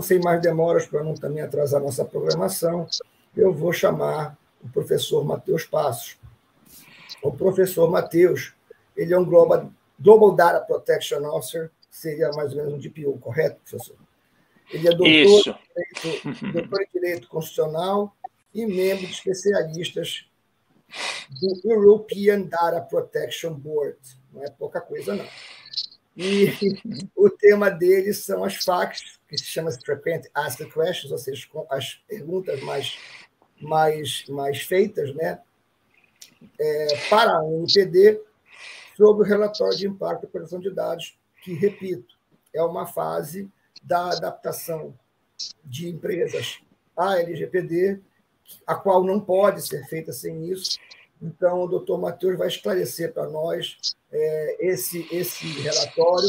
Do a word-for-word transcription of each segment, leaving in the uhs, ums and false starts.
Sem mais demoras, para não também atrasar nossa programação, eu vou chamar o professor Matheus Passos. O professor Matheus, ele é um Global, Global Data Protection Officer, seria mais ou menos um D P O, correto, professor? Ele é doutor, Isso. em, direito, doutor em Direito Constitucional e membro de especialistas do European Data Protection Board. Não é pouca coisa, não. E o tema deles são as F A Qs, que se chama Frequent Asked Questions, ou seja, as perguntas mais, mais, mais feitas, né? É, para a A N P D, sobre o relatório de impacto e proteção de dados, que, repito, é uma fase da adaptação de empresas à L G P D, a qual não pode ser feita sem isso. Então, o doutor Matheus vai esclarecer para nós é, esse, esse relatório,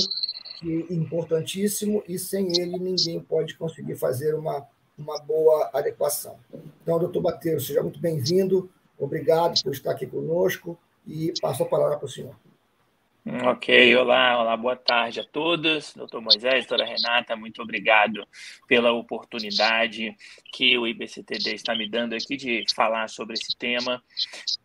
que é importantíssimo, e sem ele ninguém pode conseguir fazer uma, uma boa adequação. Então, doutor Matheus, seja muito bem-vindo, obrigado por estar aqui conosco, e passo a palavra para o senhor. Ok, olá, olá, boa tarde a todos, doutor Moisés, doutora Renata, muito obrigado pela oportunidade que o I B C T D está me dando aqui de falar sobre esse tema.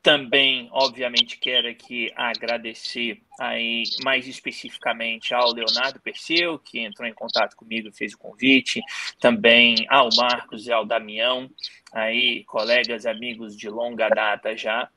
Também, obviamente, quero aqui agradecer aí mais especificamente ao Leonardo Perseu, que entrou em contato comigo, fez o convite, também ao Marcos e ao Damião, aí colegas, amigos de longa data já.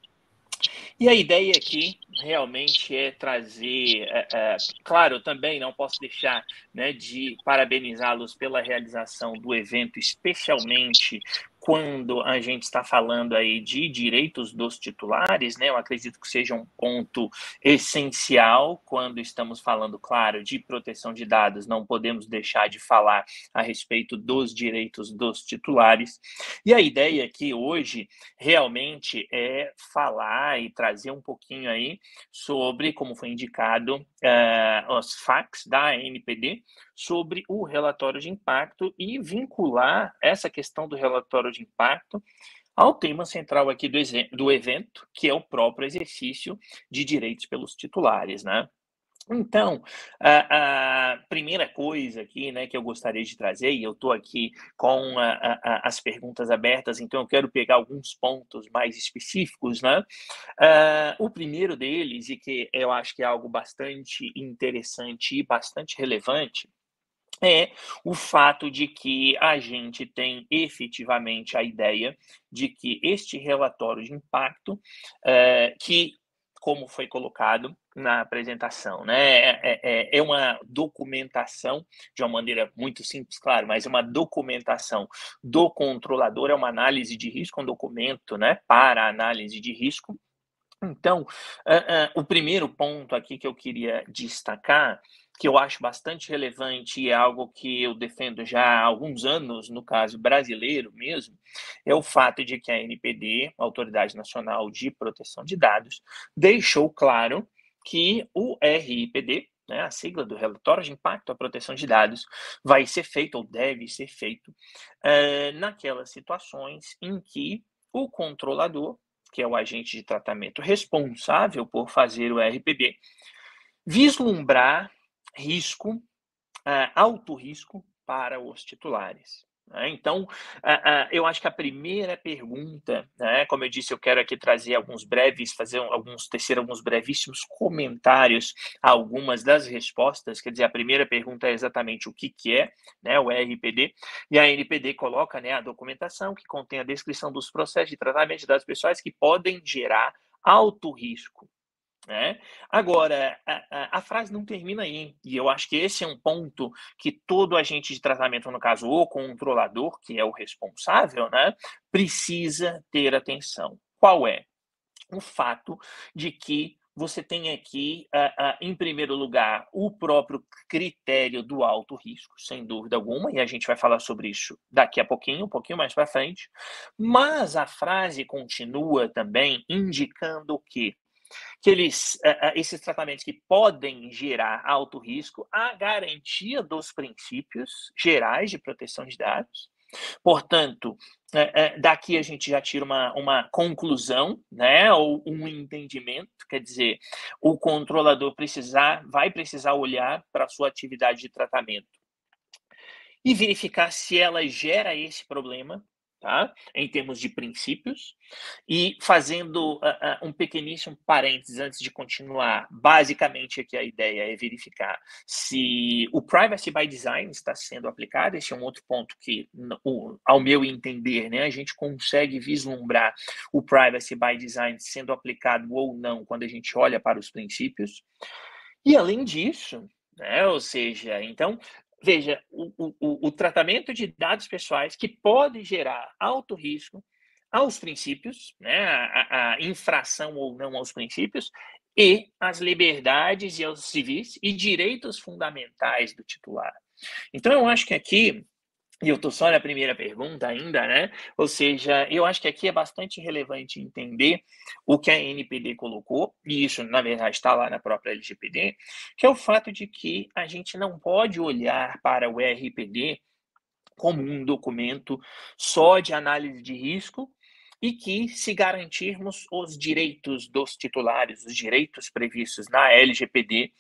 E a ideia aqui realmente é trazer, é, é, claro, também não posso deixar, né, de parabenizá-los pela realização do evento, especialmente quando a gente está falando aí de direitos dos titulares, né? Eu acredito que seja um ponto essencial quando estamos falando, claro, de proteção de dados. Não podemos deixar de falar a respeito dos direitos dos titulares. E a ideia aqui hoje realmente é falar e trazer um pouquinho aí sobre, como foi indicado, uh, os F A Qs da A N P D, sobre o relatório de impacto e vincular essa questão do relatório de impacto ao tema central aqui do, do evento, que é o próprio exercício de direitos pelos titulares, né? Então, a, a primeira coisa aqui, né, que eu gostaria de trazer, e eu estou aqui com a, a, as perguntas abertas, então eu quero pegar alguns pontos mais específicos, né? Uh, o primeiro deles, e que eu acho que é algo bastante interessante e bastante relevante, é o fato de que a gente tem efetivamente a ideia de que este relatório de impacto, uh, que, como foi colocado na apresentação, né, é, é, é uma documentação, de uma maneira muito simples, claro, mas é uma documentação do controlador, é uma análise de risco, um documento, né, para análise de risco. Então, uh, uh, o primeiro ponto aqui que eu queria destacar, que eu acho bastante relevante e é algo que eu defendo já há alguns anos, no caso brasileiro mesmo, é o fato de que a A N P D, a Autoridade Nacional de Proteção de Dados, deixou claro que o R I P D, né, a sigla do Relatório de Impacto à Proteção de Dados, vai ser feito ou deve ser feito uh, naquelas situações em que o controlador, que é o agente de tratamento responsável por fazer o R I P D, vislumbrar risco, uh, alto risco para os titulares. Né? Então, uh, uh, eu acho que a primeira pergunta, né, como eu disse, eu quero aqui trazer alguns breves, fazer alguns, tecer alguns brevíssimos comentários a algumas das respostas, quer dizer, a primeira pergunta é exatamente o que, que é, né, o R I P D, e a N P D coloca, né, a documentação que contém a descrição dos processos de tratamento de dados pessoais que podem gerar alto risco. Né? Agora, a, a, a frase não termina aí, e eu acho que esse é um ponto que todo agente de tratamento, no caso o controlador, que é o responsável, né, precisa ter atenção. Qual é? O fato de que você tem aqui, uh, uh, em primeiro lugar, o próprio critério do alto risco, sem dúvida alguma, e a gente vai falar sobre isso daqui a pouquinho, um pouquinho mais para frente, mas a frase continua também indicando que que eles, esses tratamentos que podem gerar alto risco, a garantia dos princípios gerais de proteção de dados. Portanto, daqui a gente já tira uma, uma conclusão, né, ou um entendimento, quer dizer, o controlador precisar, vai precisar olhar para a sua atividade de tratamento e verificar se ela gera esse problema, tá? Em termos de princípios. E fazendo uh, uh, um pequeníssimo parênteses antes de continuar, basicamente aqui a ideia é verificar se o privacy by design está sendo aplicado. Esse é um outro ponto que, o, ao meu entender, né, a gente consegue vislumbrar o privacy by design sendo aplicado ou não quando a gente olha para os princípios. E além disso, né, ou seja, então... Veja, o, o, o tratamento de dados pessoais que pode gerar alto risco aos princípios, né, a, a infração ou não aos princípios, e às liberdades e aos civis e direitos fundamentais do titular. Então, eu acho que aqui, e eu estou só na primeira pergunta ainda, né, ou seja, eu acho que aqui é bastante relevante entender o que a A N P D colocou, e isso, na verdade, está lá na própria L G P D, que é o fato de que a gente não pode olhar para o R I P D como um documento só de análise de risco, e que, se garantirmos os direitos dos titulares, os direitos previstos na L G P D,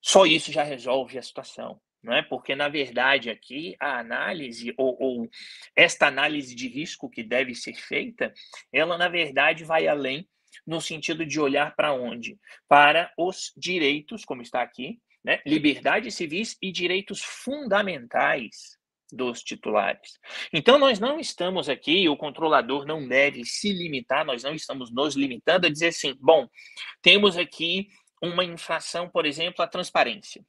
só isso já resolve a situação. Não é? Porque, na verdade, aqui a análise, ou, ou esta análise de risco que deve ser feita, ela, na verdade, vai além no sentido de olhar para onde? Para os direitos, como está aqui, né? Liberdades civis e direitos fundamentais dos titulares. Então, nós não estamos aqui, o controlador não deve se limitar, nós não estamos nos limitando a dizer assim, bom, temos aqui uma infração, por exemplo, à transparência.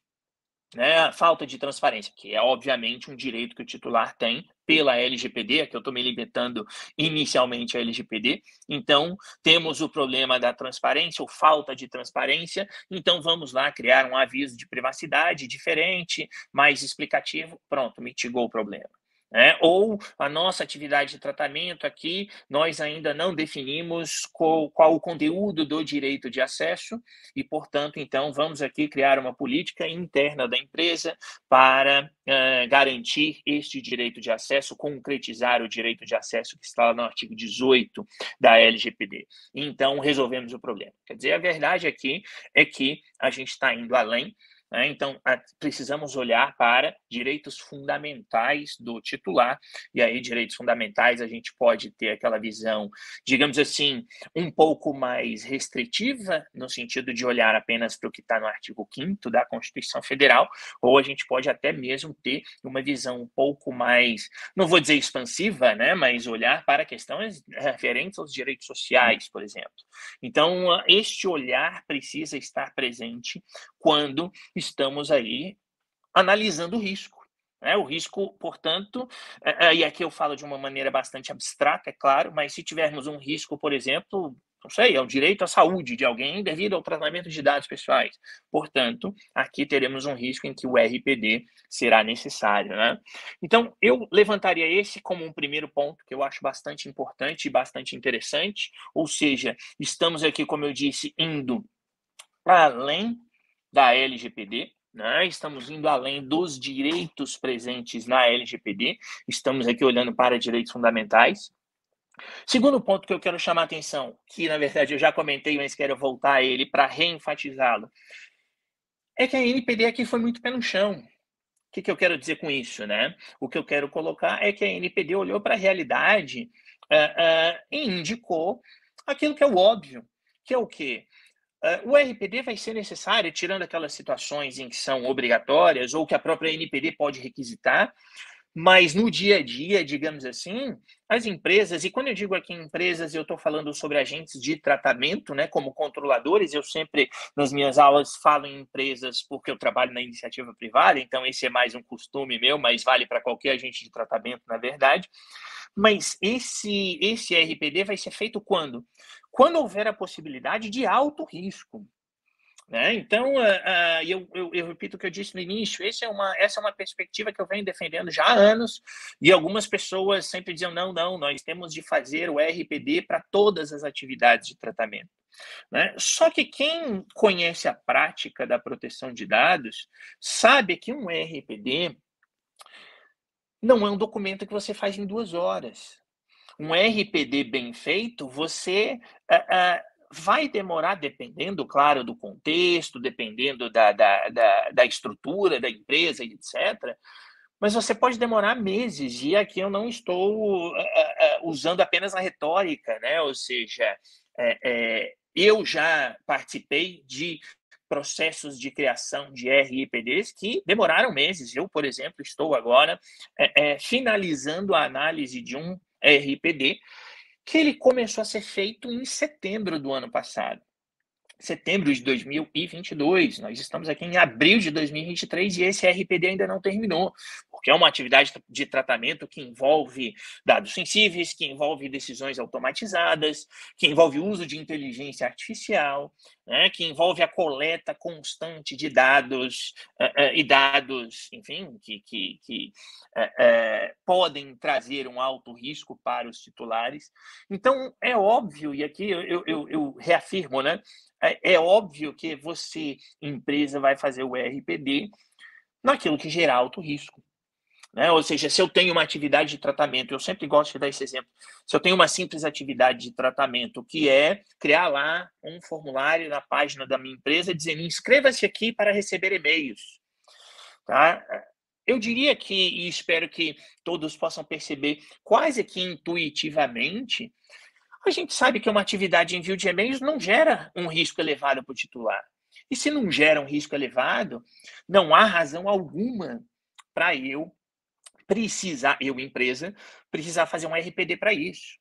Né, a falta de transparência, que é obviamente um direito que o titular tem pela L G P D, que eu estou me limitando inicialmente à L G P D, então temos o problema da transparência ou falta de transparência, então vamos lá criar um aviso de privacidade diferente, mais explicativo, pronto, mitigou o problema. É, ou a nossa atividade de tratamento aqui, nós ainda não definimos qual, qual o conteúdo do direito de acesso e, portanto, então vamos aqui criar uma política interna da empresa para uh, garantir este direito de acesso, concretizar o direito de acesso que está lá no artigo dezoito da L G P D. Então, resolvemos o problema. Quer dizer, a verdade aqui é que a gente está indo além. Então, precisamos olhar para direitos fundamentais do titular, e aí direitos fundamentais a gente pode ter aquela visão, digamos assim, um pouco mais restritiva, no sentido de olhar apenas para o que está no artigo quinto da Constituição Federal, ou a gente pode até mesmo ter uma visão um pouco mais, não vou dizer expansiva, né, mas olhar para questões referentes aos direitos sociais, por exemplo. Então, este olhar precisa estar presente quando estamos aí analisando o risco, né? O risco, portanto, e aqui eu falo de uma maneira bastante abstrata, é claro, mas se tivermos um risco, por exemplo, não sei, é o direito à saúde de alguém devido ao tratamento de dados pessoais. Portanto, aqui teremos um risco em que o R I P D será necessário, né? Então, eu levantaria esse como um primeiro ponto que eu acho bastante importante e bastante interessante, ou seja, estamos aqui, como eu disse, indo além da L G P D, né? Estamos indo além dos direitos presentes na L G P D, estamos aqui olhando para direitos fundamentais. Segundo ponto que eu quero chamar a atenção, que na verdade eu já comentei, mas quero voltar a ele para reenfatizá-lo, é que a A N P D aqui foi muito pé no chão. O que, que eu quero dizer com isso, né? O que eu quero colocar é que a A N P D olhou para a realidade uh, uh, e indicou aquilo que é o óbvio, que é o quê? Uh, o R I P D vai ser necessário, tirando aquelas situações em que são obrigatórias ou que a própria A N P D pode requisitar, mas no dia a dia, digamos assim, as empresas, e quando eu digo aqui empresas, eu estou falando sobre agentes de tratamento, né, como controladores, eu sempre nas minhas aulas falo em empresas porque eu trabalho na iniciativa privada, então esse é mais um costume meu, mas vale para qualquer agente de tratamento, na verdade. Mas esse, esse R I P D vai ser feito quando? Quando houver a possibilidade de alto risco. Né? Então, uh, uh, eu, eu, eu repito o que eu disse no início, esse é uma, essa é uma perspectiva que eu venho defendendo já há anos, e algumas pessoas sempre diziam, não, não, nós temos de fazer o R I P D para todas as atividades de tratamento. Né? Só que quem conhece a prática da proteção de dados sabe que um R I P D não é um documento que você faz em duas horas. Um R I P D bem feito, você... Uh, uh, vai demorar, dependendo, claro, do contexto, dependendo da, da, da, da estrutura da empresa, etcétera, mas você pode demorar meses, e aqui eu não estou uh, uh, usando apenas a retórica, né? Ou seja, é, é, eu já participei de processos de criação de R I P Ds que demoraram meses. Eu, por exemplo, estou agora é, é, finalizando a análise de um R I P D que ele começou a ser feito em setembro do ano passado. Setembro de dois mil e vinte e dois, nós estamos aqui em abril de dois mil e vinte e três e esse R P D ainda não terminou, porque é uma atividade de tratamento que envolve dados sensíveis, que envolve decisões automatizadas, que envolve o uso de inteligência artificial, né, que envolve a coleta constante de dados uh, uh, e dados, enfim, que, que, que uh, uh, podem trazer um alto risco para os titulares. Então, é óbvio, e aqui eu, eu, eu reafirmo, né? É óbvio que você, empresa, vai fazer o R P D naquilo que gera alto risco, né? Ou seja, se eu tenho uma atividade de tratamento, eu sempre gosto de dar esse exemplo, se eu tenho uma simples atividade de tratamento, que é criar lá um formulário na página da minha empresa, dizendo, inscreva-se aqui para receber e-mails, tá? Eu diria que, e espero que todos possam perceber, quase que intuitivamente, a gente sabe que uma atividade de envio de e-mails não gera um risco elevado para o titular. E se não gera um risco elevado, não há razão alguma para eu precisar, eu empresa, precisar fazer um R P D para isso.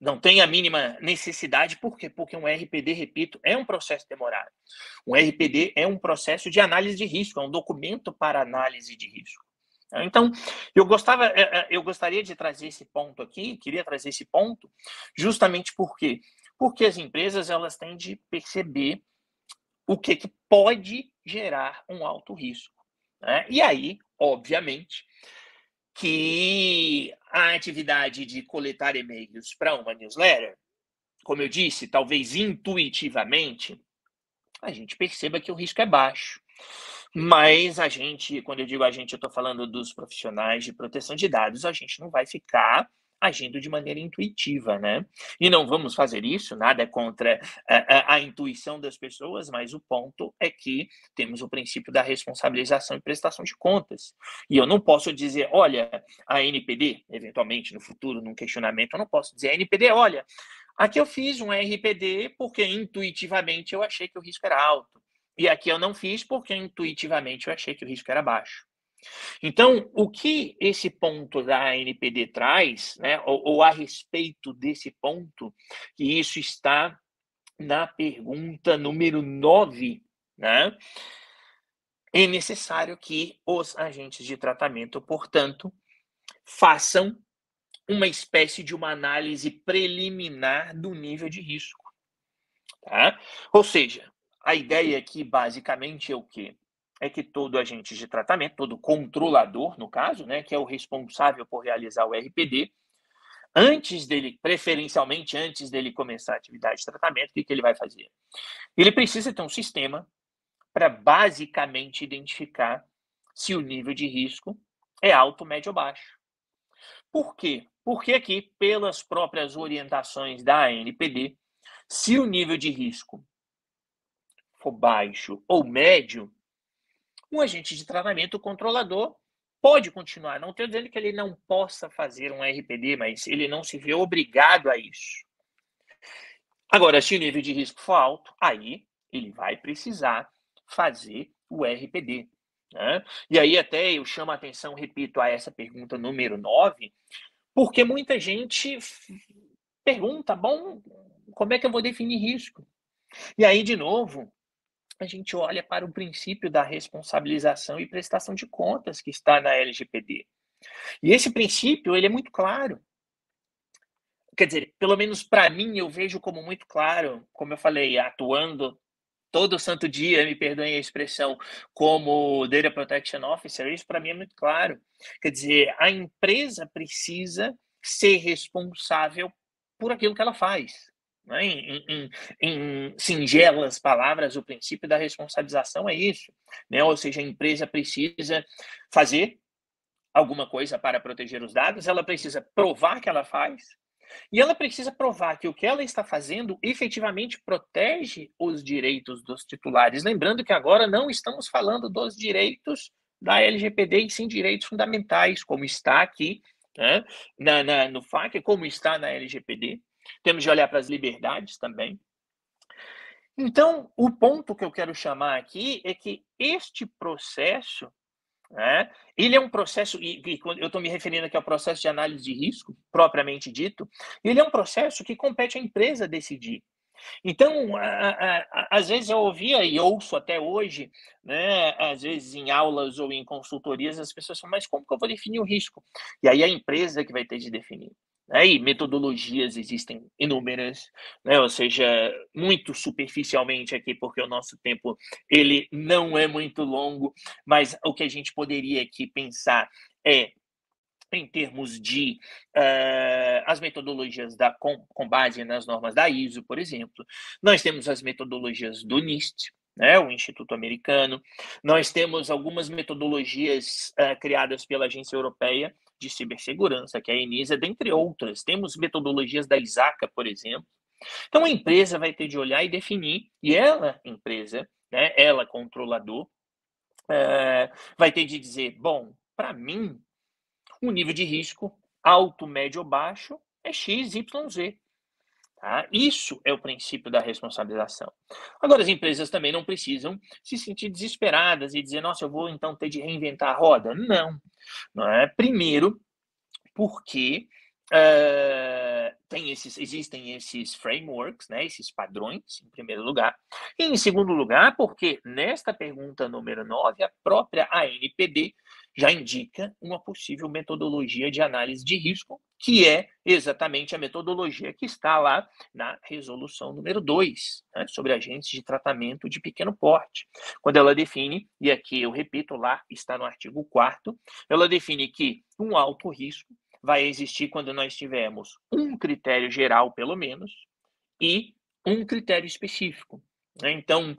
Não tem a mínima necessidade. Por quê? Porque um R P D, repito, é um processo demorado. Um R P D é um processo de análise de risco, é um documento para análise de risco. Então, eu, gostava, eu gostaria de trazer esse ponto aqui, queria trazer esse ponto, justamente por quê? Porque as empresas elas têm de perceber o que, que pode gerar um alto risco, né? E aí, obviamente, que a atividade de coletar e-mails para uma newsletter, como eu disse, talvez intuitivamente, a gente perceba que o risco é baixo. Mas a gente, quando eu digo a gente, eu estou falando dos profissionais de proteção de dados, a gente não vai ficar agindo de maneira intuitiva, né? E não vamos fazer isso, nada contra a, a, a intuição das pessoas, mas o ponto é que temos o princípio da responsabilização e prestação de contas. E eu não posso dizer, olha, a N P D, eventualmente no futuro, num questionamento, eu não posso dizer, a N P D, olha, aqui eu fiz um R P D porque intuitivamente eu achei que o risco era alto. E aqui eu não fiz porque intuitivamente eu achei que o risco era baixo. Então, o que esse ponto da A N P D traz, né, ou, ou a respeito desse ponto, e isso está na pergunta número nove, né, é necessário que os agentes de tratamento, portanto, façam uma espécie de uma análise preliminar do nível de risco, tá? Ou seja, a ideia aqui, basicamente, é o quê? É que todo agente de tratamento, todo controlador, no caso, né, que é o responsável por realizar o R P D, antes dele, preferencialmente antes dele começar a atividade de tratamento, o que, que ele vai fazer? Ele precisa ter um sistema para, basicamente, identificar se o nível de risco é alto, médio ou baixo. Por quê? Porque aqui, pelas próprias orientações da A N P D, se o nível de risco for baixo ou médio, um agente de tratamento, o controlador, pode continuar. Não estou dizendo que ele não possa fazer um R P D, mas ele não se vê obrigado a isso. Agora, se o nível de risco for alto, aí ele vai precisar fazer o R P D, né? E aí até eu chamo a atenção, repito, a essa pergunta número nove, porque muita gente pergunta, bom, como é que eu vou definir risco? E aí, de novo, a gente olha para o princípio da responsabilização e prestação de contas que está na L G P D. E esse princípio, ele é muito claro. Quer dizer, pelo menos para mim, eu vejo como muito claro, como eu falei, atuando todo santo dia, me perdoem a expressão, como Data Protection Officer, isso para mim é muito claro. Quer dizer, a empresa precisa ser responsável por aquilo que ela faz. Em, em, em singelas palavras, o princípio da responsabilização é isso, né? Ou seja, a empresa precisa fazer alguma coisa para proteger os dados, ela precisa provar que ela faz, e ela precisa provar que o que ela está fazendo efetivamente protege os direitos dos titulares. Lembrando que agora não estamos falando dos direitos da L G P D e sim direitos fundamentais, como está aqui, né, na, na, no F A Q, como está na L G P D. Temos de olhar para as liberdades também. Então, o ponto que eu quero chamar aqui é que este processo, né, ele é um processo, e, e eu estou me referindo aqui ao processo de análise de risco, propriamente dito, ele é um processo que compete à empresa decidir. Então, a, a, a, às vezes eu ouvia e ouço até hoje, né, às vezes em aulas ou em consultorias, as pessoas falam, mas como que eu vou definir o risco? E aí é a empresa que vai ter de definir. Né? E metodologias existem inúmeras, né? Ou seja, muito superficialmente aqui, porque o nosso tempo ele não é muito longo, mas o que a gente poderia aqui pensar é, em termos de uh, as metodologias da, com, com base nas normas da I S O, por exemplo. Nós temos as metodologias do NIST, né, o Instituto Americano. Nós temos algumas metodologias uh, criadas pela Agência Europeia de Cibersegurança, que é a ENISA, dentre outras. Temos metodologias da ISACA, por exemplo. Então, a empresa vai ter de olhar e definir, e ela, empresa, né, ela, controlador, uh, vai ter de dizer, bom, para mim, o nível de risco alto, médio ou baixo é X, Y, Z. Tá? Isso é o princípio da responsabilização. Agora, as empresas também não precisam se sentir desesperadas e dizer, nossa, eu vou então ter de reinventar a roda. Não. Não é? Primeiro, porque uh, tem esses, existem esses frameworks, né, esses padrões, em primeiro lugar. E em segundo lugar, porque nesta pergunta número nove, a própria A N P D já indica uma possível metodologia de análise de risco, que é exatamente a metodologia que está lá na resolução número dois, né, sobre agentes de tratamento de pequeno porte. Quando ela define, e aqui eu repito, lá está no artigo quarto, ela define que um alto risco vai existir quando nós tivermos um critério geral, pelo menos, e um critério específico. Então,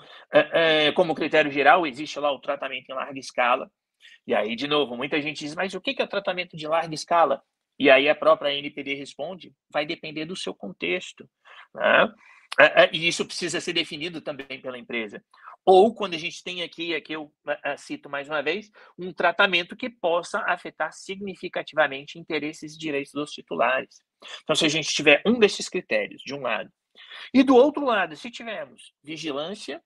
como critério geral, existe lá o tratamento em larga escala. E aí, de novo, muita gente diz, mas o que é o tratamento de larga escala? E aí a própria A N P D responde, vai depender do seu contexto. Né? E isso precisa ser definido também pela empresa. Ou quando a gente tem aqui, aqui eu cito mais uma vez, um tratamento que possa afetar significativamente interesses e direitos dos titulares. Então, se a gente tiver um desses critérios, de um lado. E do outro lado, se tivermos vigilância,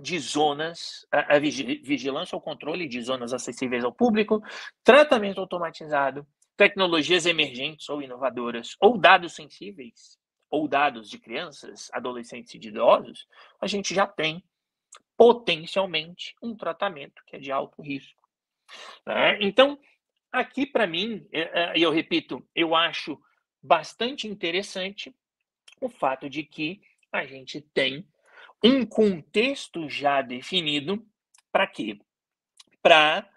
de zonas, a vigilância ou controle de zonas acessíveis ao público, tratamento automatizado, tecnologias emergentes ou inovadoras, ou dados sensíveis, ou dados de crianças, adolescentes e de idosos, a gente já tem, potencialmente, um tratamento que é de alto risco. Né? Então, aqui para mim, e eu repito, eu acho bastante interessante o fato de que a gente tem um contexto já definido para quê? Para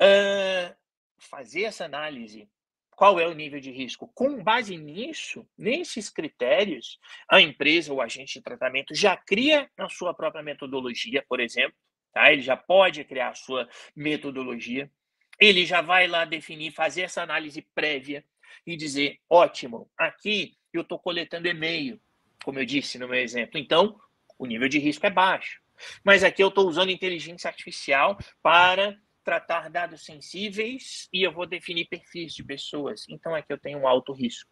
uh, fazer essa análise. Qual é o nível de risco? Com base nisso, nesses critérios, a empresa ou agente de tratamento já cria a sua própria metodologia, por exemplo. Tá? Ele já pode criar a sua metodologia. Ele já vai lá definir, fazer essa análise prévia e dizer, ótimo, aqui eu estou coletando e-mail, como eu disse no meu exemplo. Então, o nível de risco é baixo. Mas aqui eu estou usando inteligência artificial para tratar dados sensíveis e eu vou definir perfis de pessoas. Então aqui eu tenho um alto risco.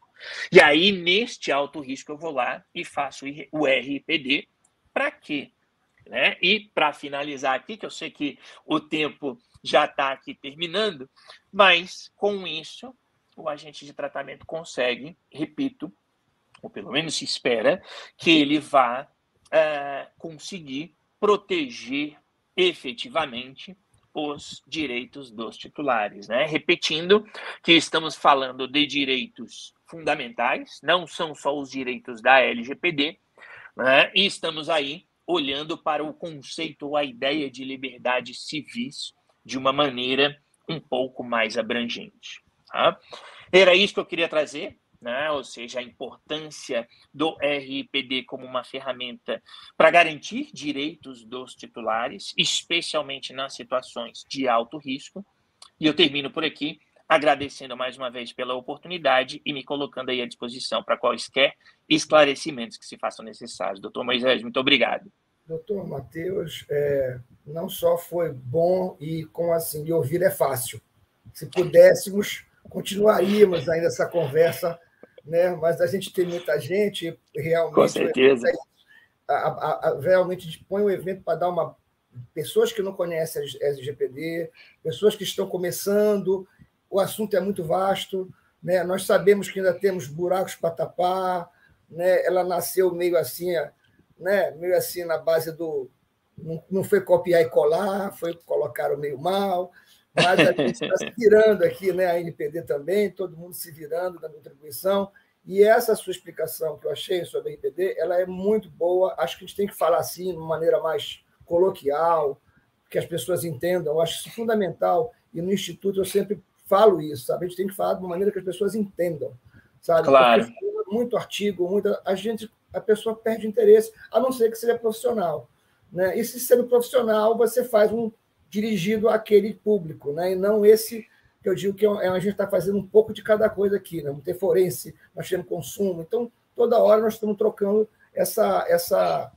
E aí, neste alto risco, eu vou lá e faço o R I P D. Para quê? Né? E para finalizar aqui, que eu sei que o tempo já está aqui terminando, mas com isso, o agente de tratamento consegue, repito, ou pelo menos se espera, que ele vá Uh, conseguir proteger efetivamente os direitos dos titulares. Né? Repetindo que estamos falando de direitos fundamentais, não são só os direitos da L G P D, né? E estamos aí olhando para o conceito ou a ideia de liberdade civis de uma maneira um pouco mais abrangente. Tá? Era isso que eu queria trazer. Né? Ou seja, a importância do R I P D como uma ferramenta para garantir direitos dos titulares, especialmente nas situações de alto risco. E eu termino por aqui, agradecendo mais uma vez pela oportunidade e me colocando aí à disposição para quaisquer esclarecimentos que se façam necessários. doutor Moisés, muito obrigado. Doutor Matheus, é, não só foi bom e com assim de ouvir é fácil. Se pudéssemos, continuaríamos ainda essa conversa, né? Mas a gente tem muita gente realmente. Com certeza. A, a, a, realmente dispõe um evento para dar uma pessoas que não conhecem a L G P D, pessoas que estão começando. O assunto é muito vasto, né? Nós sabemos que ainda temos buracos para tapar, né? Ela nasceu meio assim. Né? Meio assim na base do... Não, não foi copiar e colar, foi colocar o meio mal, mas a gente está se virando aqui, né? A A N P D também, todo mundo se virando da contribuição, e essa sua explicação que eu achei sobre a R I P D, ela é muito boa, acho que a gente tem que falar assim, de uma maneira mais coloquial, que as pessoas entendam, eu acho isso fundamental, e no Instituto eu sempre falo isso, sabe? A gente tem que falar de uma maneira que as pessoas entendam, sabe? Claro. Porque muito artigo, muita... a gente... a pessoa perde interesse, a não ser que seja profissional. Né? E se sendo profissional, você faz um dirigido àquele público, né? E não esse que eu digo que a gente está fazendo um pouco de cada coisa aqui. Né? Não tem forense, nós temos consumo. Então, toda hora nós estamos trocando essa, essa,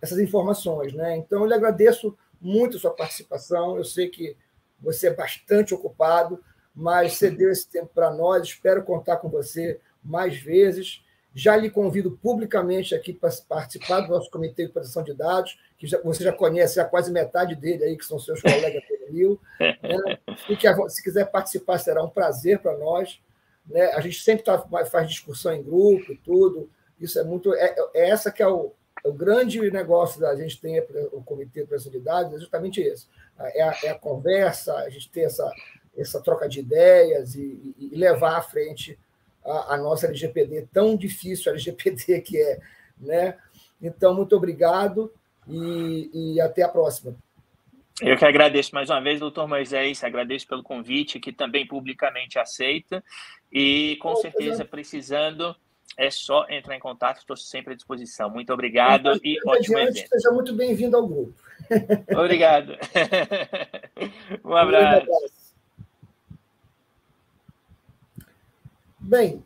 essas informações. Né? Então, eu lhe agradeço muito a sua participação. Eu sei que você é bastante ocupado, mas cedeu esse tempo para nós. Espero contar com você mais vezes. Já lhe convido publicamente aqui para participar do nosso Comitê de Proteção de Dados, que já, você já conhece já quase metade dele, aí, que são seus colegas do Rio. Né? E que, se quiser participar, será um prazer para nós. Né? A gente sempre tá, faz discussão em grupo, tudo. Isso é muito. É, é essa que é o, é o grande negócio da gente ter o Comitê de Proteção de Dados, é justamente esse. É a, é a conversa, a gente ter essa, essa troca de ideias e, e levar à frente a nossa L G P D, tão difícil a L G P D que é. Né? Então, muito obrigado e, e até a próxima. Eu que agradeço mais uma vez, doutor Moisés, agradeço pelo convite, que também publicamente aceita, e com Bom, certeza, é. precisando, é só entrar em contato, estou sempre à disposição. Muito obrigado então, e ótimo evento. Seja muito bem-vindo ao grupo. Obrigado. Um abraço. Um abraço. Bem...